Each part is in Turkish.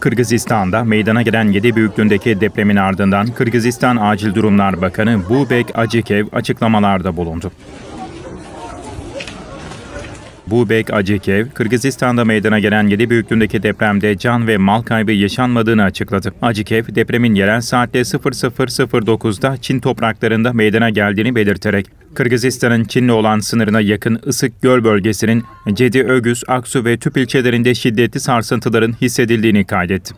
Kırgızistan'da meydana gelen 7 büyüklüğündeki depremin ardından Kırgızistan Acil Durumlar Bakanı Boobek Azhykeev açıklamalarda bulundu. Boobek Azhykeev, Kırgızistan'da meydana gelen 7 büyüklüğündeki depremde can ve mal kaybı yaşanmadığını açıkladı. Azhykeev, depremin yerel saatte 00:09'da Çin topraklarında meydana geldiğini belirterek, Kırgızistan'ın Çin'le olan sınırına yakın Isık Göl bölgesinin Ceti Ögüz, Aksu ve Tüp ilçelerinde şiddetli sarsıntıların hissedildiğini kaydetti.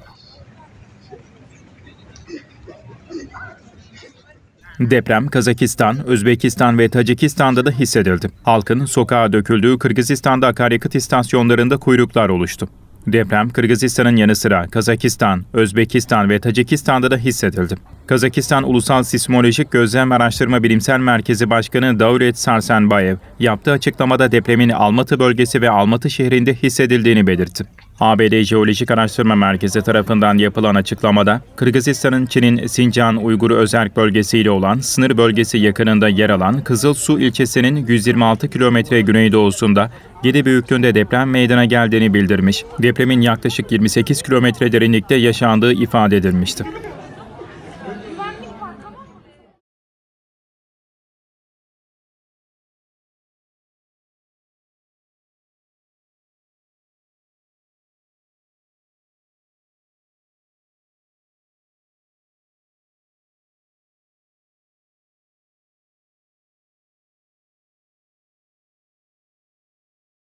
Deprem Kazakistan, Özbekistan ve Tacikistan'da da hissedildi. Halkın sokağa döküldüğü Kırgızistan'da akaryakıt istasyonlarında kuyruklar oluştu. Deprem Kırgızistan'ın yanı sıra Kazakistan, Özbekistan ve Tacikistan'da da hissedildi. Kazakistan Ulusal Sismolojik Gözlem Araştırma Bilimsel Merkezi Başkanı Daulet Sarsenbayev yaptığı açıklamada depremin Almatı bölgesi ve Almatı şehrinde hissedildiğini belirtti. ABD Jeolojik Araştırma Merkezi tarafından yapılan açıklamada, Kırgızistan'ın Çin'in Sincan Uygur Özerk bölgesiyle olan sınır bölgesi yakınında yer alan Kızılsu ilçesinin 126 kilometre güneydoğusunda 7 büyüklüğünde deprem meydana geldiğini bildirmiş. Depremin yaklaşık 28 kilometre derinlikte yaşandığı ifade edilmişti.